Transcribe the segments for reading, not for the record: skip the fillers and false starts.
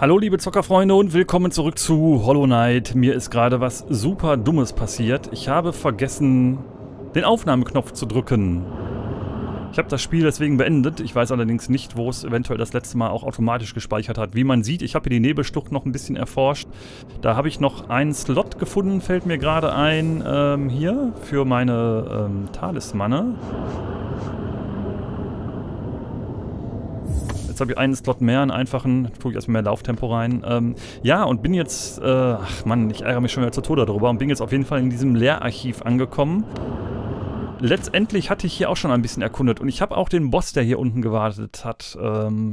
Hallo liebe Zockerfreunde und willkommen zurück zu Hollow Knight. Mir ist gerade was super Dummes passiert. Ich habe vergessen, den Aufnahmeknopf zu drücken. Ich habe das Spiel deswegen beendet. Ich weiß allerdings nicht, wo es eventuell das letzte Mal auch automatisch gespeichert hat. Wie man sieht, ich habe hier die Nebelschlucht noch ein bisschen erforscht. Da habe ich noch einen Slot gefunden, fällt mir gerade ein, hier für meine Talismane. Jetzt habe ich einen Slot mehr, einen einfachen, tue ich erstmal mehr Lauftempo rein. Ja, und bin jetzt, ach Mann, ich ärgere mich schon wieder zu Tode darüber und bin jetzt auf jeden Fall in diesem Lehrarchiv angekommen. Letztendlich hatte ich hier auch schon ein bisschen erkundet und ich habe auch den Boss, der hier unten gewartet hat,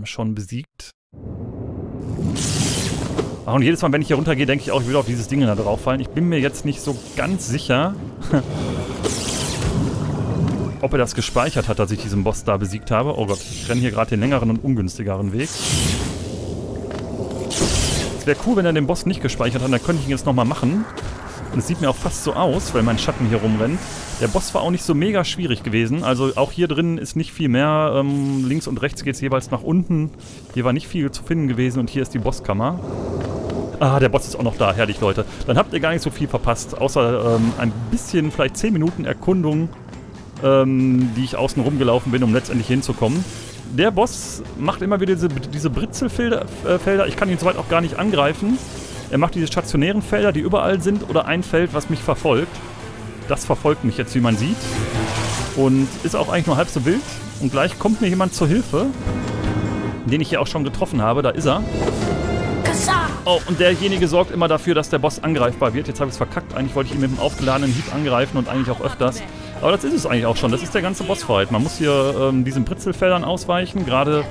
schon besiegt. Ach, und jedes Mal, wenn ich hier runtergehe, denke ich auch, ich will auf dieses Ding da drauf fallen. Ich bin mir jetzt nicht so ganz sicher, ob er das gespeichert hat, dass ich diesen Boss da besiegt habe. Oh Gott, ich renne hier gerade den längeren und ungünstigeren Weg. Es wäre cool, wenn er den Boss nicht gespeichert hat, dann könnte ich ihn jetzt nochmal machen. Und es sieht mir auch fast so aus, weil mein Schatten hier rumrennt. Der Boss war auch nicht so mega schwierig gewesen. Also auch hier drin ist nicht viel mehr. Links und rechts geht es jeweils nach unten. Hier war nicht viel zu finden gewesen und hier ist die Bosskammer. Ah, der Boss ist auch noch da. Herrlich, Leute. Dann habt ihr gar nicht so viel verpasst, außer ein bisschen, vielleicht 10 Minuten Erkundung, die ich außen rumgelaufen bin, um letztendlich hinzukommen. Der Boss macht immer wieder diese Britzelfelder. Ich kann ihn soweit auch gar nicht angreifen. Er macht diese stationären Felder, die überall sind, oder ein Feld, was mich verfolgt. Das verfolgt mich jetzt, wie man sieht. Und ist auch eigentlich nur halb so wild. Und gleich kommt mir jemand zur Hilfe, den ich hier auch schon getroffen habe. Da ist er. Oh, und derjenige sorgt immer dafür, dass der Boss angreifbar wird. Jetzt habe ich es verkackt. Eigentlich wollte ich ihn mit dem aufgeladenen Hieb angreifen und eigentlich auch öfters. Aber das ist es eigentlich auch schon. Das ist der ganze Bossfight. Man muss hier diesen Britzelfeldern ausweichen. Gerade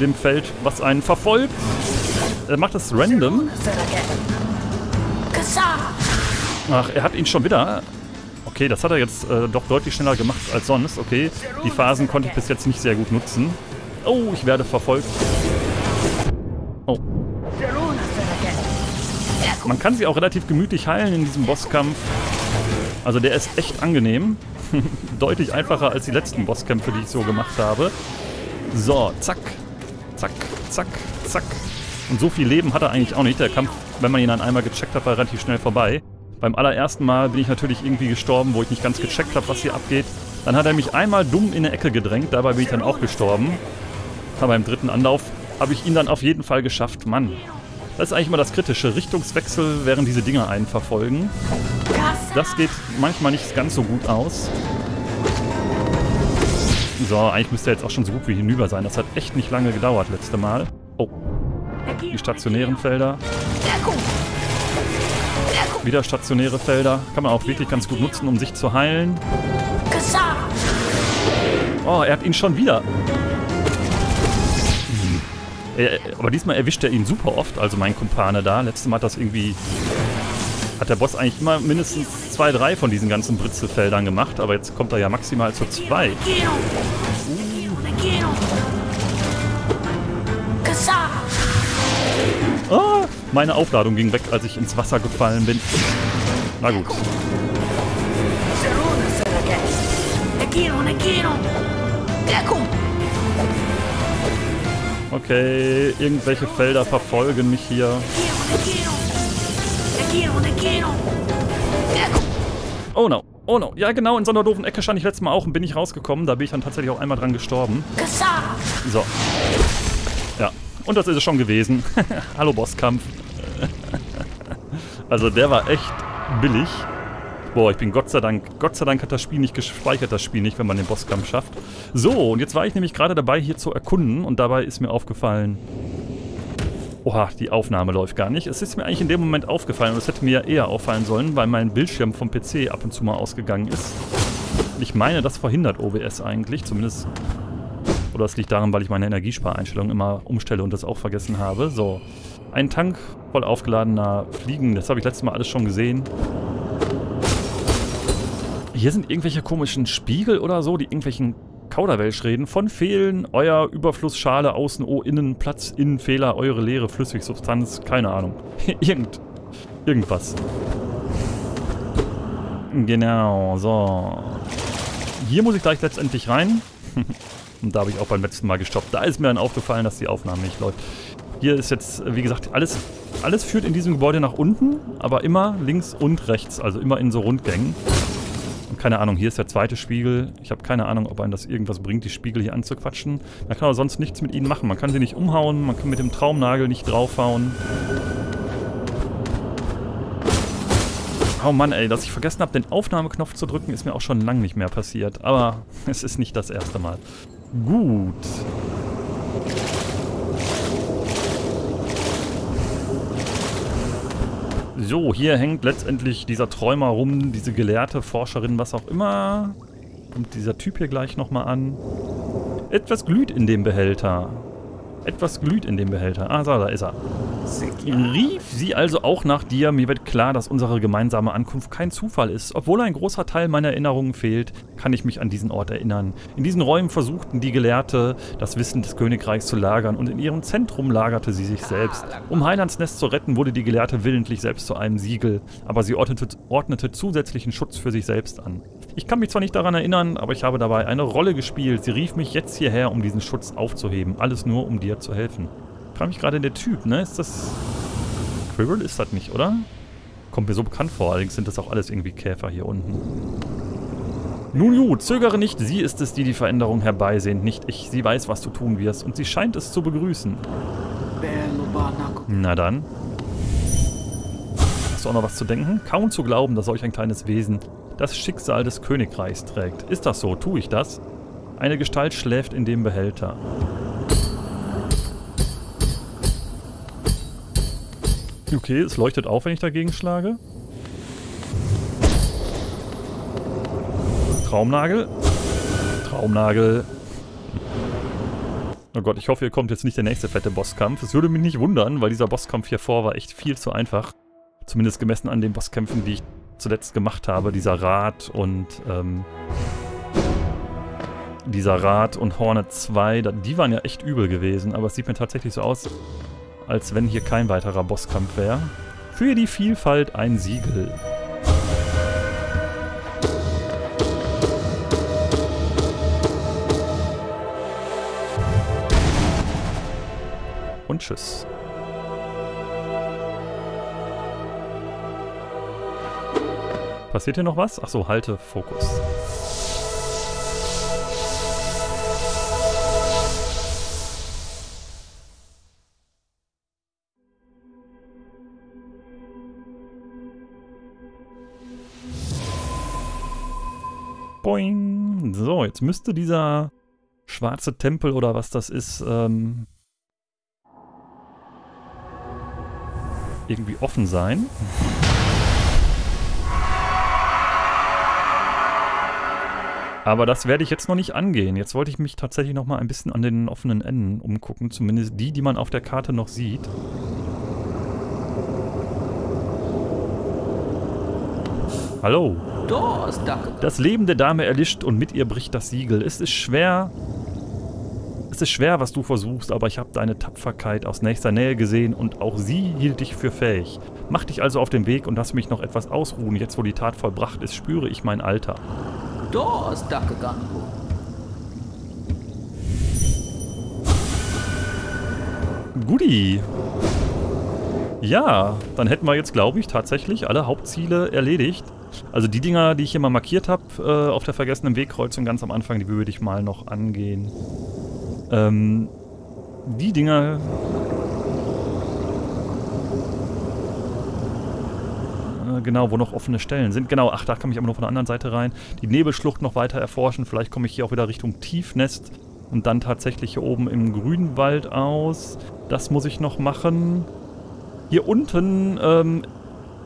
dem Feld, was einen verfolgt. Er macht das random. Ach, er hat ihn schon wieder. Okay, das hat er jetzt doch deutlich schneller gemacht als sonst. Okay, die Phasen konnte ich bis jetzt nicht sehr gut nutzen. Oh, ich werde verfolgt. Oh. Man kann sie auch relativ gemütlich heilen in diesem Bosskampf. Also der ist echt angenehm. Deutlich einfacher als die letzten Bosskämpfe, die ich so gemacht habe. So, zack, zack, zack, zack. Und so viel Leben hat er eigentlich auch nicht. Der Kampf, wenn man ihn dann einmal gecheckt hat, war relativ schnell vorbei. Beim allerersten Mal bin ich natürlich irgendwie gestorben, wo ich nicht ganz gecheckt habe, was hier abgeht. Dann hat er mich einmal dumm in eine Ecke gedrängt, dabei bin ich dann auch gestorben. Aber im dritten Anlauf habe ich ihn dann auf jeden Fall geschafft. Mann, das ist eigentlich immer das Kritische. Richtungswechsel, während diese Dinger einen verfolgen. Das geht manchmal nicht ganz so gut aus. So, eigentlich müsste er jetzt auch schon so gut wie hinüber sein. Das hat echt nicht lange gedauert, letzte Mal. Oh. Die stationären Felder. Wieder stationäre Felder. Kann man auch wirklich ganz gut nutzen, um sich zu heilen. Oh, er hat ihn schon wieder. Aber diesmal erwischt er ihn super oft, also mein Kumpane da. Letztes Mal hat das irgendwie... Hat der Boss eigentlich immer mindestens 2, 3 von diesen ganzen Britzelfeldern gemacht. Aber jetzt kommt er ja maximal zu 2. Oh, meine Aufladung ging weg, als ich ins Wasser gefallen bin. Na gut. Okay, irgendwelche Felder verfolgen mich hier. Oh no, oh no. Ja genau, in so einer doofen Ecke stand ich letztes Mal auch und bin nicht rausgekommen. Da bin ich dann tatsächlich auch einmal dran gestorben. So. Ja. Und das ist es schon gewesen. Hallo Bosskampf. Also der war echt billig. Boah, ich bin Gott sei Dank hat das Spiel nicht gespeichert, wenn man den Bosskampf schafft. So, und jetzt war ich nämlich gerade dabei, hier zu erkunden und dabei ist mir aufgefallen... Oha, die Aufnahme läuft gar nicht. Es ist mir eigentlich in dem Moment aufgefallen und es hätte mir ja eher auffallen sollen, weil mein Bildschirm vom PC ab und zu mal ausgegangen ist. Und ich meine, das verhindert OBS eigentlich, zumindest... Oder es liegt daran, weil ich meine Energiespareinstellung immer umstelle und das auch vergessen habe. So, ein Tank voll aufgeladener Fliegen. Das habe ich letztes Mal alles schon gesehen. Hier sind irgendwelche komischen Spiegel oder so, die irgendwelchen Kauderwelsch reden. Von Fehlen, euer Überfluss, Schale, Außen, O, Innen, Platz, Innen, Fehler, eure Leere, Flüssigsubstanz, keine Ahnung. Irgendwas. Genau, so. Hier muss ich gleich letztendlich rein. Und da habe ich auch beim letzten Mal gestoppt. Da ist mir dann aufgefallen, dass die Aufnahme nicht läuft. Hier ist jetzt, wie gesagt, alles führt in diesem Gebäude nach unten, aber immer links und rechts, also immer in so Rundgängen. Und keine Ahnung, hier ist der zweite Spiegel. Ich habe keine Ahnung, ob einem das irgendwas bringt, die Spiegel hier anzuquatschen. Man kann aber sonst nichts mit ihnen machen. Man kann sie nicht umhauen, man kann mit dem Traumnagel nicht draufhauen. Oh Mann, ey, dass ich vergessen habe, den Aufnahmeknopf zu drücken, ist mir auch schon lange nicht mehr passiert. Aber es ist nicht das erste Mal. Gut. So, hier hängt letztendlich dieser Träumer rum, diese Gelehrte, Forscherin, was auch immer. Kommt dieser Typ hier gleich nochmal an. Etwas glüht in dem Behälter. Etwas glüht in dem Behälter. Ah, da ist er. Rief sie also auch nach dir. Mir wird klar, dass unsere gemeinsame Ankunft kein Zufall ist. Obwohl ein großer Teil meiner Erinnerungen fehlt, kann ich mich an diesen Ort erinnern. In diesen Räumen versuchten die Gelehrte, das Wissen des Königreichs zu lagern, und in ihrem Zentrum lagerte sie sich selbst. Um Heilandsnest zu retten, wurde die Gelehrte willentlich selbst zu einem Siegel, aber sie ordnete zusätzlichen Schutz für sich selbst an. Ich kann mich zwar nicht daran erinnern, aber ich habe dabei eine Rolle gespielt. Sie rief mich jetzt hierher, um diesen Schutz aufzuheben. Alles nur, um dir zu helfen. Ich frage mich gerade, der Typ, ne? Ist das... Quirrel ist das nicht, oder? Kommt mir so bekannt vor, allerdings sind das auch alles irgendwie Käfer hier unten. Nun gut, zögere nicht, sie ist es, die die Veränderung herbeisehnt, nicht ich. Sie weiß, was du tun wirst, und sie scheint es zu begrüßen. Na dann. Hast du auch noch was zu denken? Kaum zu glauben, dass solch ein kleines Wesen das Schicksal des Königreichs trägt. Ist das so? Tue ich das? Eine Gestalt schläft in dem Behälter. Okay, es leuchtet auf, wenn ich dagegen schlage. Traumnagel. Traumnagel. Oh Gott, ich hoffe, hier kommt jetzt nicht der nächste fette Bosskampf. Es würde mich nicht wundern, weil dieser Bosskampf hier vor war echt viel zu einfach. Zumindest gemessen an den Bosskämpfen, die ich zuletzt gemacht habe. Dieser Rat und Hornet 2, die waren ja echt übel gewesen. Aber es sieht mir tatsächlich so aus, als wenn hier kein weiterer Bosskampf wäre. Für die Vielfalt ein Siegel. Und tschüss. Passiert hier noch was? Achso, halte Fokus. Boing. So, jetzt müsste dieser schwarze Tempel oder was das ist, irgendwie offen sein. Aber das werde ich jetzt noch nicht angehen. Jetzt wollte ich mich tatsächlich noch mal ein bisschen an den offenen Enden umgucken. Zumindest die, die man auf der Karte noch sieht. Hallo. Das Leben der Dame erlischt und mit ihr bricht das Siegel. Es ist schwer, was du versuchst, aber ich habe deine Tapferkeit aus nächster Nähe gesehen und auch sie hielt dich für fähig. Mach dich also auf den Weg und lass mich noch etwas ausruhen. Jetzt, wo die Tat vollbracht ist, spüre ich mein Alter. Guti. Ja, dann hätten wir jetzt, glaube ich, tatsächlich alle Hauptziele erledigt. Also die Dinger, die ich hier mal markiert habe, auf der vergessenen Wegkreuzung ganz am Anfang, die würde ich mal noch angehen. Die Dinger... Genau, wo noch offene Stellen sind. Genau, ach, da kann ich aber nur von der anderen Seite rein. Die Nebelschlucht noch weiter erforschen. Vielleicht komme ich hier auch wieder Richtung Tiefnest und dann tatsächlich hier oben im Grünwald aus. Das muss ich noch machen. Hier unten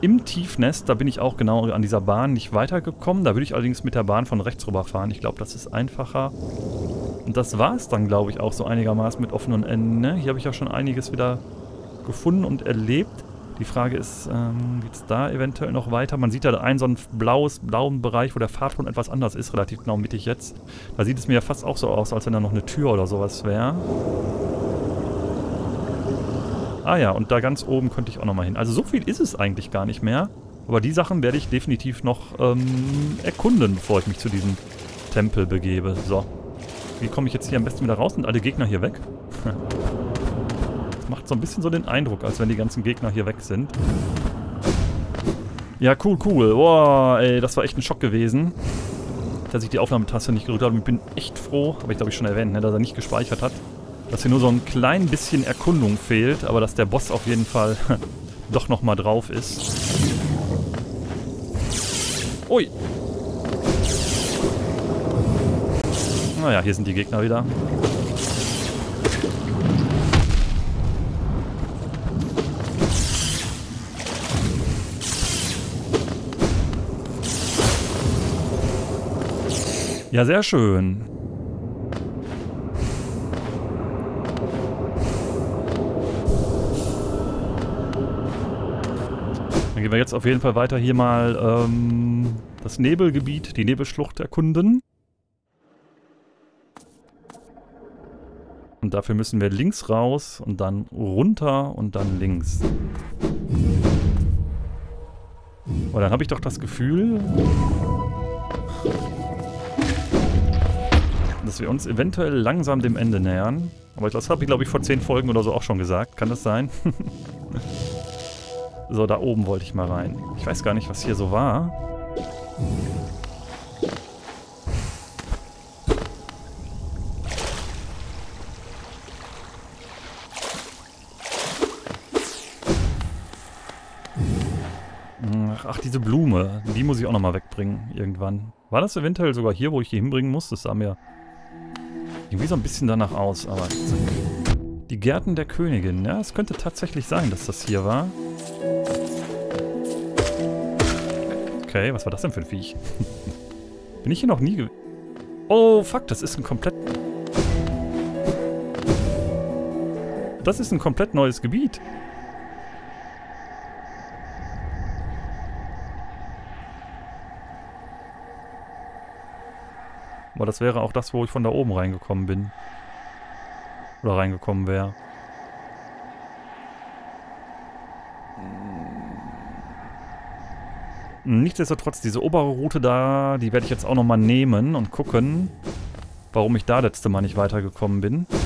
im Tiefnest, da bin ich auch genau an dieser Bahn nicht weitergekommen. Da würde ich allerdings mit der Bahn von rechts rüberfahren. Ich glaube, das ist einfacher. Und das war es dann, glaube ich, auch so einigermaßen mit offenen Enden. Ne? Hier habe ich ja schon einiges wieder gefunden und erlebt. Die Frage ist, geht es da eventuell noch weiter? Man sieht ja einen so einen blauen Bereich, wo der Farbton etwas anders ist, relativ genau mittig jetzt. Da sieht es mir ja fast auch so aus, als wenn da noch eine Tür oder sowas wäre. Ah ja, und da ganz oben könnte ich auch nochmal hin. Also so viel ist es eigentlich gar nicht mehr. Aber die Sachen werde ich definitiv noch erkunden, bevor ich mich zu diesem Tempel begebe. So, wie komme ich jetzt hier am besten wieder raus? Sind alle Gegner hier weg? macht so ein bisschen so den Eindruck, als wenn die ganzen Gegner hier weg sind. Ja, cool. Boah, ey, das war echt ein Schock gewesen, dass ich die Aufnahmetaste nicht gerührt habe. Ich bin echt froh, habe ich glaube ich schon erwähnt, ne, dass er nicht gespeichert hat. Dass hier nur so ein klein bisschen Erkundung fehlt, aber dass der Boss auf jeden Fall doch nochmal drauf ist. Ui! Naja, hier sind die Gegner wieder. Ja, sehr schön. Dann gehen wir jetzt auf jeden Fall weiter hier mal das Nebelgebiet, die Nebelschlucht erkunden. Und dafür müssen wir links raus und dann runter und dann links. Oh, dann habe ich doch das Gefühl, dass wir uns eventuell langsam dem Ende nähern. Aber das habe ich, glaube ich, vor 10 Folgen oder so auch schon gesagt. Kann das sein? So, da oben wollte ich mal rein. Ich weiß gar nicht, was hier so war. Ach, diese Blume. Die muss ich auch nochmal wegbringen, irgendwann. War das eventuell sogar hier, wo ich die hinbringen muss? Das sah mir irgendwie so ein bisschen danach aus, aber... Die Gärten der Königin. Ja, es könnte tatsächlich sein, dass das hier war. Okay, was war das denn für ein Viech? Bin ich hier noch nie... Oh, fuck, das ist ein komplett... Das ist ein komplett neues Gebiet. Aber das wäre auch das, wo ich von da oben reingekommen bin. Oder reingekommen wäre. Nichtsdestotrotz, diese obere Route da, die werde ich jetzt auch nochmal nehmen und gucken, warum ich da letzte Mal nicht weitergekommen bin. Hat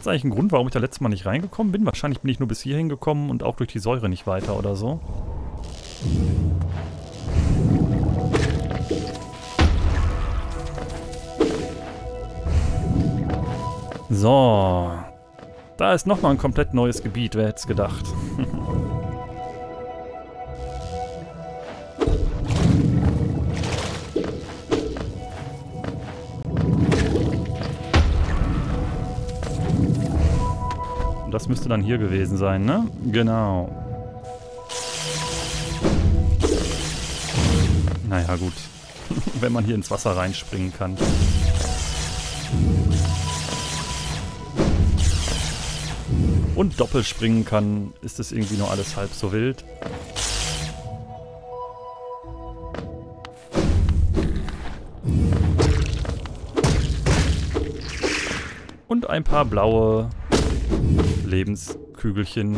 es eigentlich einen Grund, warum ich da letztes Mal nicht reingekommen bin? Wahrscheinlich bin ich nur bis hierhin gekommen und auch durch die Säure nicht weiter oder so. So, da ist nochmal ein komplett neues Gebiet, wer hätte es gedacht. Und das müsste dann hier gewesen sein, ne? Genau. Naja, gut. Wenn man hier ins Wasser reinspringen kann. Und doppelspringen kann, ist es irgendwie nur alles halb so wild. Und ein paar blaue Lebenskügelchen.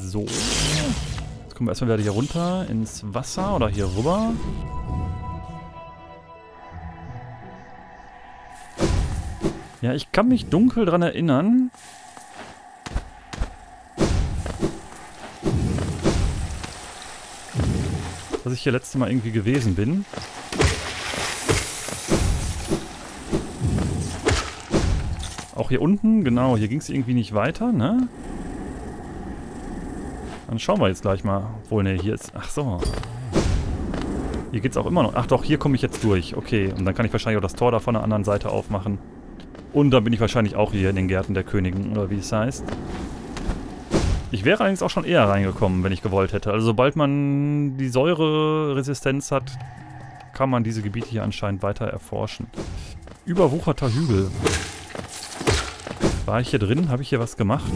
So. Jetzt kommen wir erstmal wieder hier runter ins Wasser oder hier rüber. Ja, ich kann mich dunkel dran erinnern, dass ich hier letztes Mal irgendwie gewesen bin. Auch hier unten, genau, hier ging es irgendwie nicht weiter, ne? Dann schauen wir jetzt gleich mal. Obwohl, ne, hier ist... Ach so. Hier geht's auch immer noch. Ach doch, hier komme ich jetzt durch. Okay, und dann kann ich wahrscheinlich auch das Tor da von der anderen Seite aufmachen. Und dann bin ich wahrscheinlich auch hier in den Gärten der Königin, oder wie es heißt. Ich wäre allerdings auch schon eher reingekommen, wenn ich gewollt hätte. Also sobald man die Säureresistenz hat, kann man diese Gebiete hier anscheinend weiter erforschen. Überwucherter Hügel. War ich hier drin? Habe ich hier was gemacht?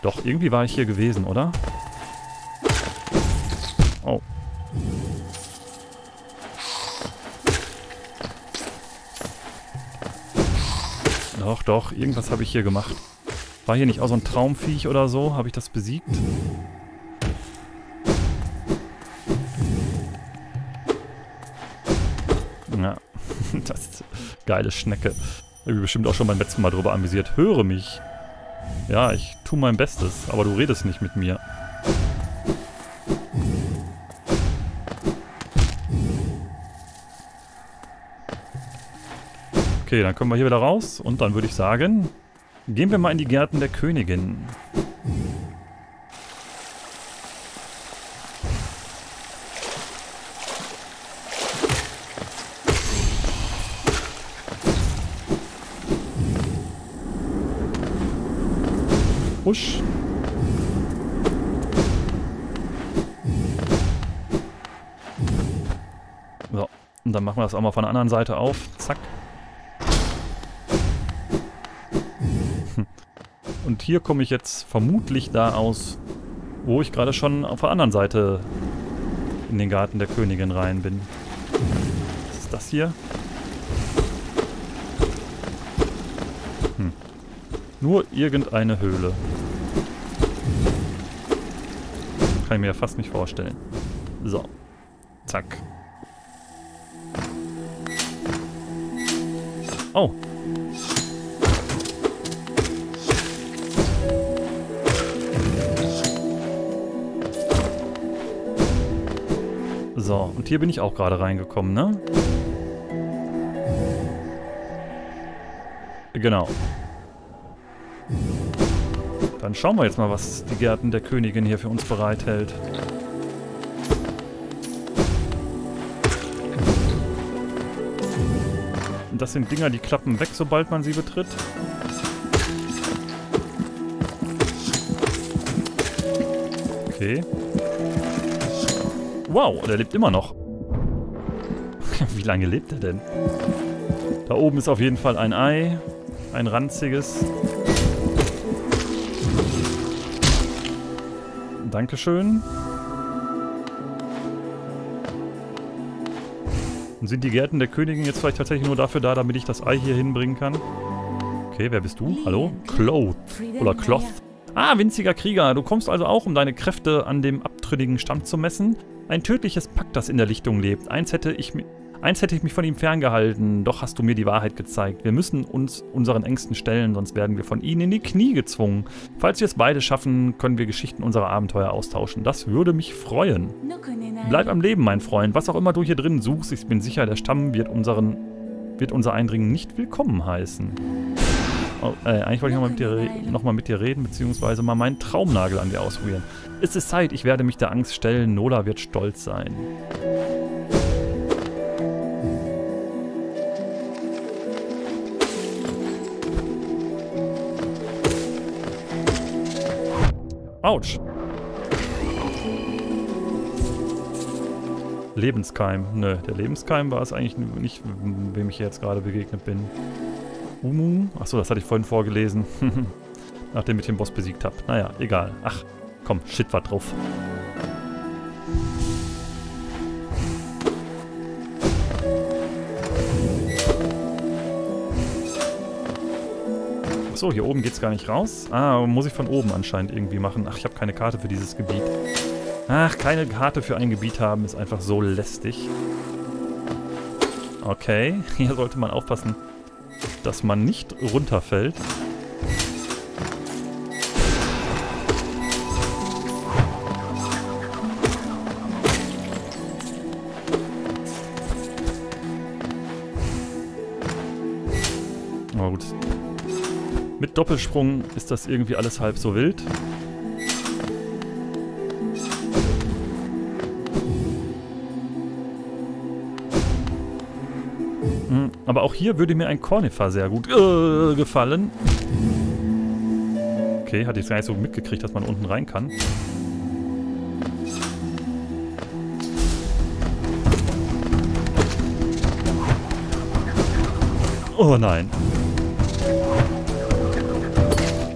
Doch, irgendwie war ich hier gewesen, oder? Oh. Doch, irgendwas habe ich hier gemacht. War hier nicht auch so ein Traumviech oder so? Habe ich das besiegt? Ja, das ist eine geile Schnecke. Ich bin bestimmt auch schon beim letzten Mal drüber amüsiert. Höre mich. Ja, ich tue mein Bestes, aber du redest nicht mit mir. Okay, dann können wir hier wieder raus und dann würde ich sagen, gehen wir mal in die Gärten der Königin. Husch. So, und dann machen wir das auch mal von der anderen Seite auf. Zack. Und hier komme ich jetzt vermutlich da aus, wo ich gerade schon auf der anderen Seite in den Garten der Königin rein bin. Was ist das hier? Hm. Nur irgendeine Höhle. Kann ich mir ja fast nicht vorstellen. So. Zack. Oh. So, und hier bin ich auch gerade reingekommen, ne? Genau. Dann schauen wir jetzt mal, was die Gärten der Königin hier für uns bereithält. Und das sind Dinger, die klappen weg, sobald man sie betritt. Okay. Wow, der lebt immer noch. Wie lange lebt er denn? Da oben ist auf jeden Fall ein Ei. Ein ranziges. Dankeschön. Und sind die Gärten der Königin jetzt vielleicht tatsächlich nur dafür da, damit ich das Ei hier hinbringen kann? Okay, wer bist du? Hallo? Cloth. Oder Cloth. Ah, winziger Krieger. Du kommst also auch, um deine Kräfte an dem abtrünnigen Stamm zu messen. Ein tödliches Pack, das in der Lichtung lebt. Einst hätte ich mich von ihm ferngehalten, doch hast du mir die Wahrheit gezeigt. Wir müssen uns unseren Ängsten stellen, sonst werden wir von ihnen in die Knie gezwungen. Falls wir es beide schaffen, können wir Geschichten unserer Abenteuer austauschen. Das würde mich freuen. Bleib am Leben, mein Freund. Was auch immer du hier drin suchst, ich bin sicher, der Stamm wird unser Eindringen nicht willkommen heißen. Oh, eigentlich wollte ich nochmal mit dir reden, beziehungsweise mal meinen Traumnagel an dir ausprobieren. Es ist Zeit, ich werde mich der Angst stellen. Nola wird stolz sein. Autsch. Lebenskeim. Nö, der Lebenskeim war es eigentlich nicht, wem ich hier jetzt gerade begegnet bin. UUmuu. Achso, das hatte ich vorhin vorgelesen. Nachdem ich den Boss besiegt habe. Naja, egal. Ach, komm, shit, war drauf. Achso, hier oben geht's gar nicht raus. Ah, muss ich von oben anscheinend irgendwie machen. Ach, ich habe keine Karte für dieses Gebiet. Ach, keine Karte für ein Gebiet haben ist einfach so lästig. Okay, hier sollte man aufpassen, dass man nicht runterfällt. Na gut. Mit Doppelsprung ist das irgendwie alles halb so wild. Aber auch hier würde mir ein Cornifer sehr gut gefallen. Okay, hatte ich es gar nicht so mitgekriegt, dass man unten rein kann. Oh nein.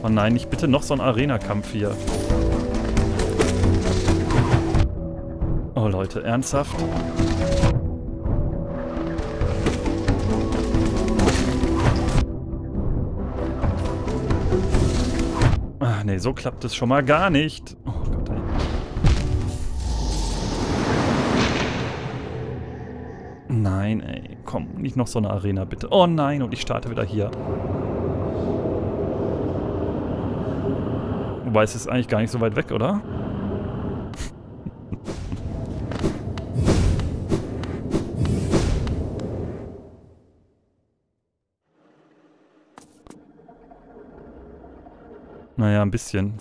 Oh nein, nicht bitte noch so ein Arena-Kampf hier. Oh Leute, ernsthaft? Nee, so klappt es schon mal gar nicht. Oh Gott, ey. Nein, ey. Nee, komm, nicht noch so eine Arena, bitte. Oh nein, und ich starte wieder hier. Wobei, es ist eigentlich gar nicht so weit weg, oder? Naja, ein bisschen.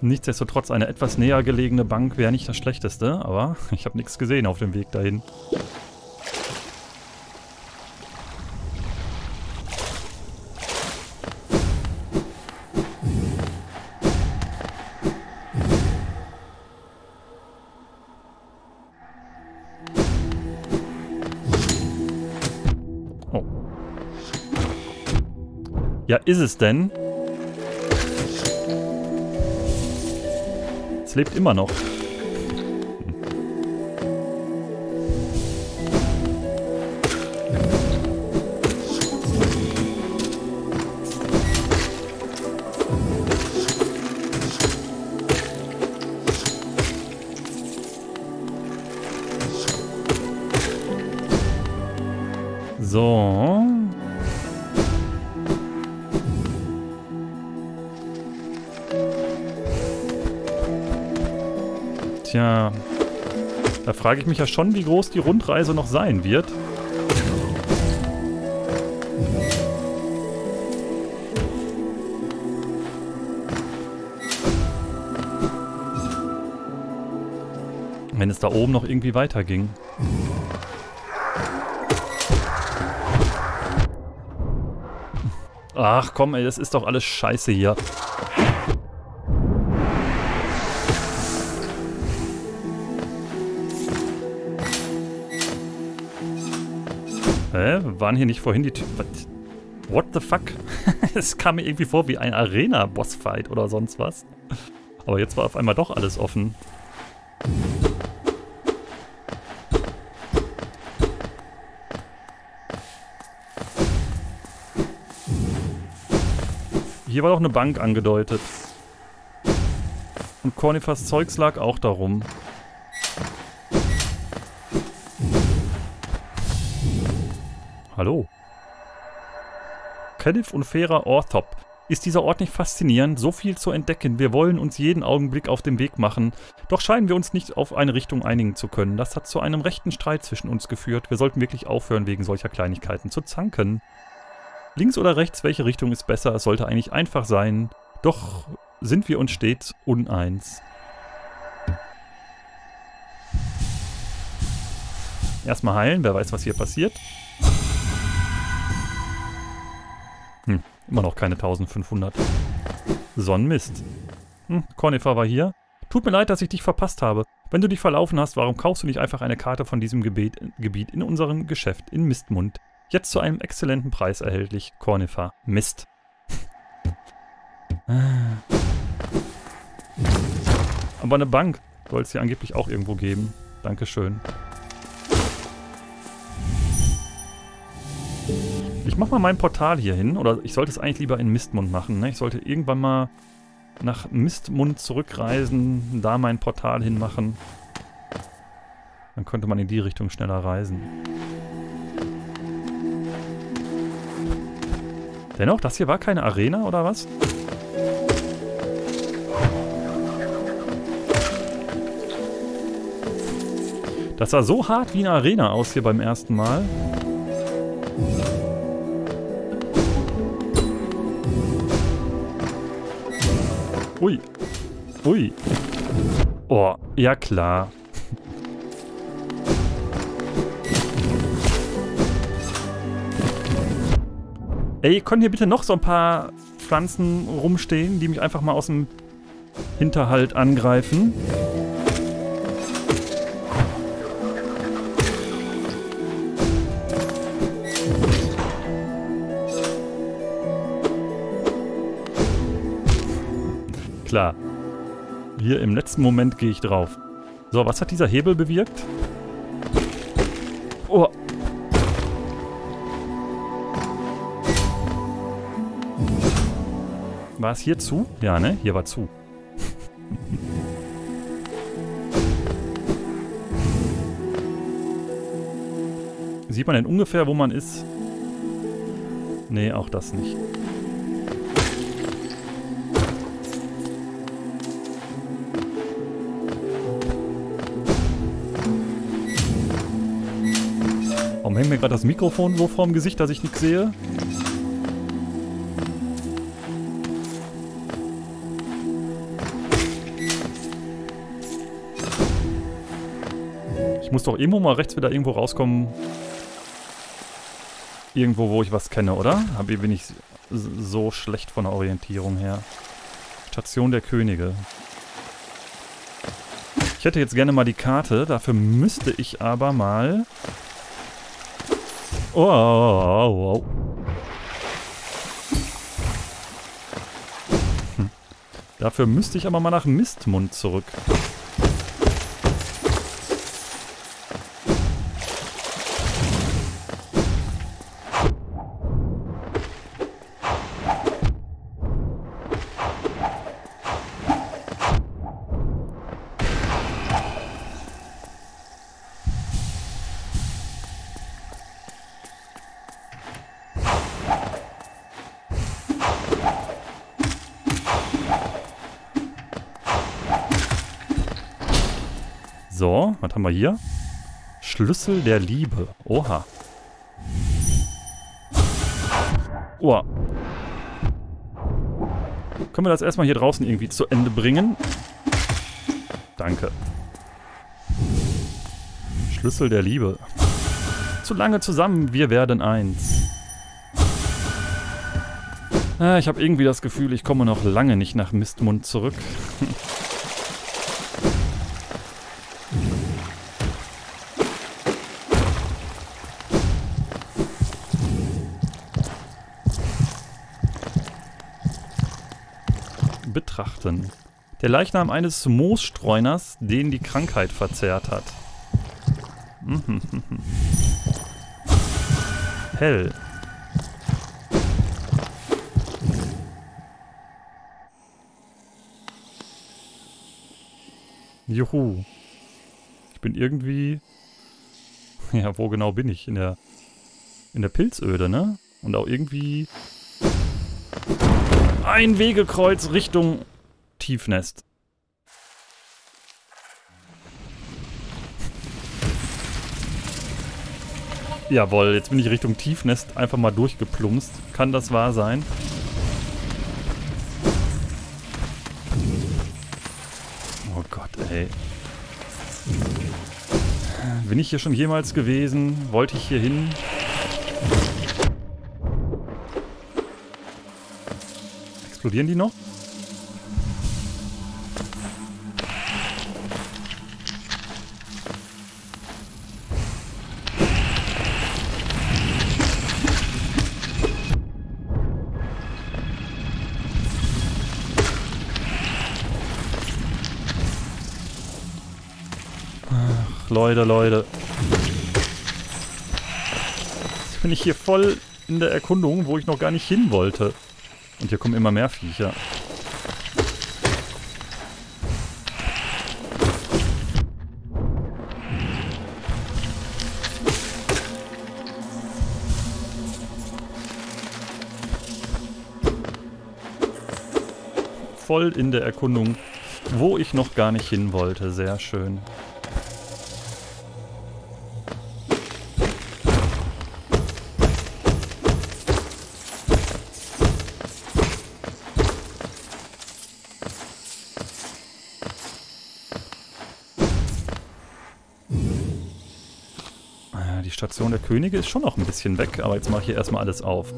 Nichtsdestotrotz, eine etwas näher gelegene Bank wäre nicht das Schlechteste, aber ich habe nichts gesehen auf dem Weg dahin. Oh. Ja, ist es denn? Es lebt immer noch. So. Tja, da frage ich mich ja schon, wie groß die Rundreise noch sein wird. Wenn es da oben noch irgendwie weiterging. Ach komm, ey, das ist doch alles Scheiße hier. Waren hier nicht vorhin die Typen? What the fuck? Es kam mir irgendwie vor wie ein Arena-Boss-Fight oder sonst was. Aber jetzt war auf einmal doch alles offen. Hier war doch eine Bank angedeutet. Und Cornifers Zeugs lag auch darum. Hallo. Kenneth und Fera Orthop. Ist dieser Ort nicht faszinierend? So viel zu entdecken. Wir wollen uns jeden Augenblick auf den Weg machen. Doch scheinen wir uns nicht auf eine Richtung einigen zu können. Das hat zu einem rechten Streit zwischen uns geführt. Wir sollten wirklich aufhören, wegen solcher Kleinigkeiten zu zanken. Links oder rechts, welche Richtung ist besser? Es sollte eigentlich einfach sein. Doch sind wir uns stets uneins. Erstmal heilen. Wer weiß, was hier passiert. Hm, immer noch keine 1500. Sonnenmist. Hm, Cornifer war hier. Tut mir leid, dass ich dich verpasst habe. Wenn du dich verlaufen hast, warum kaufst du nicht einfach eine Karte von diesem Gebiet in unserem Geschäft in Mistmund? Jetzt zu einem exzellenten Preis erhältlich. Cornifer. Mist. Aber eine Bank soll es hier angeblich auch irgendwo geben. Dankeschön. Ich mach mal mein Portal hier hin, oder ich sollte es eigentlich lieber in Mistmund machen, ne? Ich sollte irgendwann mal nach Mistmund zurückreisen, da mein Portal hinmachen. Dann könnte man in die Richtung schneller reisen. Dennoch, das hier war keine Arena, oder was? Das sah so hart wie eine Arena aus hier beim ersten Mal. Ui. Ui. Oh, ja klar. Ey, können hier bitte noch so ein paar Pflanzen rumstehen, die mich einfach mal aus dem Hinterhalt angreifen? Klar. Hier im letzten Moment gehe ich drauf. So, was hat dieser Hebel bewirkt? Oh. War es hier zu? Ja, ne? Hier war zu. Sieht man denn ungefähr, wo man ist? Nee, auch das nicht. Warum hängt mir gerade das Mikrofon so vorm Gesicht, dass ich nichts sehe? Ich muss doch irgendwo mal rechts wieder irgendwo rauskommen. Irgendwo, wo ich was kenne, oder? Aber hier bin ich so schlecht von der Orientierung her. Station der Könige. Ich hätte jetzt gerne mal die Karte. Dafür müsste ich aber mal... Oh, oh, oh, oh. Hm. Dafür müsste ich aber mal nach Mistmund zurück. So, was haben wir hier? Schlüssel der Liebe. Oha. Oha. Können wir das erstmal hier draußen irgendwie zu Ende bringen? Danke. Schlüssel der Liebe. Zu lange zusammen, wir werden eins. Ah, ich habe irgendwie das Gefühl, ich komme noch lange nicht nach Mistmund zurück. Betrachten. Der Leichnam eines Moosstreuners, den die Krankheit verzehrt hat. Hell. Juhu. Ich bin irgendwie... Ja, wo genau bin ich? In der Pilzöde, ne? Und auch irgendwie... Ein Wegekreuz Richtung Tiefnest. Jawohl, jetzt bin ich Richtung Tiefnest einfach mal durchgeplumpst. Kann das wahr sein? Oh Gott, ey. Bin ich hier schon jemals gewesen? Wollte ich hier hin? Explodieren die noch? Ach, Leute, Leute. Jetzt bin ich hier voll in der Erkundung, wo ich noch gar nicht hin wollte. Und hier kommen immer mehr Viecher. Voll in der Erkundung, wo ich noch gar nicht hin wollte. Sehr schön. Station der Könige ist schon noch ein bisschen weg, aber jetzt mache ich hier erstmal alles auf.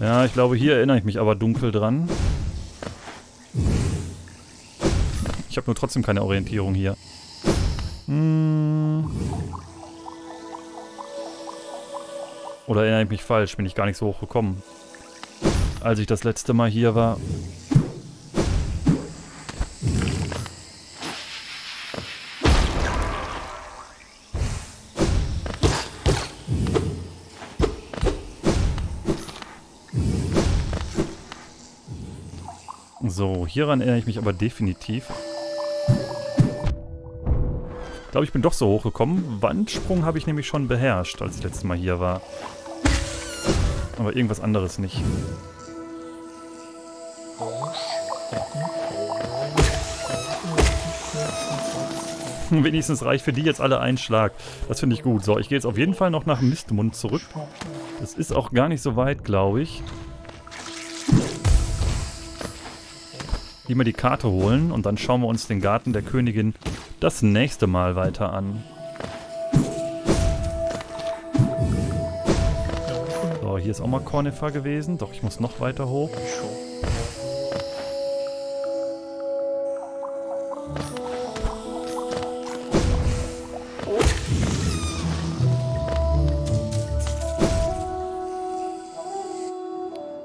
Ja, ich glaube, hier erinnere ich mich aber dunkel dran. Ich habe nur trotzdem keine Orientierung hier. Oder erinnere ich mich falsch? Bin ich gar nicht so hoch gekommen, als ich das letzte Mal hier war. So, hieran erinnere ich mich aber definitiv. Ich glaube, ich bin doch so hochgekommen. Wandsprung habe ich nämlich schon beherrscht, als ich letztes Mal hier war. Aber irgendwas anderes nicht. Wenigstens reicht für die jetzt alle ein Schlag. Das finde ich gut. So, ich gehe jetzt auf jeden Fall noch nach Mistmund zurück. Das ist auch gar nicht so weit, glaube ich. Gehen wir die Karte holen und dann schauen wir uns den Garten der Königin das nächste Mal weiter an. So, hier ist auch mal Cornifer gewesen. Doch, ich muss noch weiter hoch.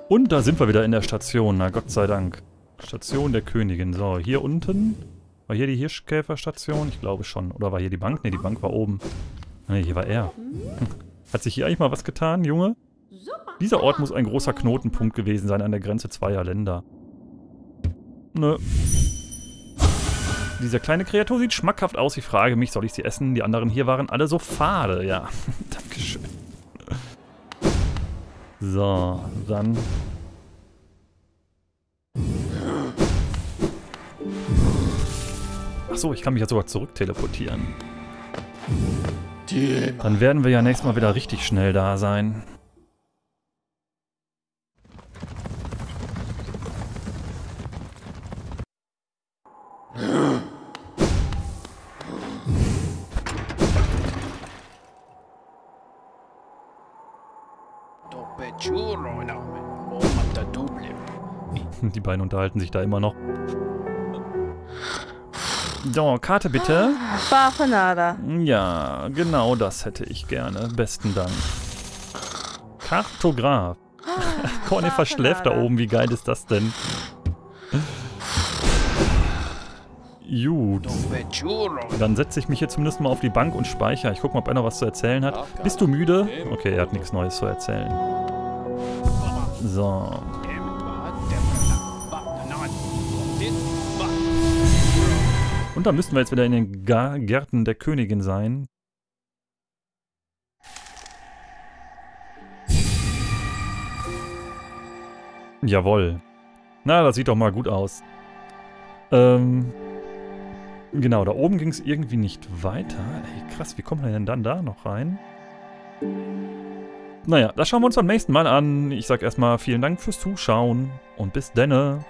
Und da sind wir wieder in der Station, na Gott sei Dank. Station der Königin. So, hier unten. War hier die Hirschkäferstation? Ich glaube schon. Oder war hier die Bank? Ne, die Bank war oben. Ne, hier war er. Hat sich hier eigentlich mal was getan, Junge? Dieser Ort muss ein großer Knotenpunkt gewesen sein an der Grenze zweier Länder. Nö. Diese kleine Kreatur sieht schmackhaft aus. Ich frage mich, soll ich sie essen? Die anderen hier waren alle so fade. Ja, dankeschön. So, dann... Achso, ich kann mich ja sogar zurückteleportieren. Dann werden wir ja nächstes Mal wieder richtig schnell da sein. Die beiden unterhalten sich da immer noch. So, Karte bitte. Ja, genau das hätte ich gerne. Besten Dank. Kartograf. Cornifer schläft da oben. Wie geil ist das denn? Gut. Dann setze ich mich hier zumindest mal auf die Bank und speichere. Ich gucke mal, ob einer was zu erzählen hat. Bist du müde? Okay, er hat nichts Neues zu erzählen. So. Und da müssten wir jetzt wieder in den Gärten der Königin sein. Jawohl. Na, das sieht doch mal gut aus. Genau, da oben ging es irgendwie nicht weiter. Ey, krass, wie kommen wir denn dann da noch rein? Naja, das schauen wir uns beim nächsten Mal an. Ich sag erstmal vielen Dank fürs Zuschauen und bis denne.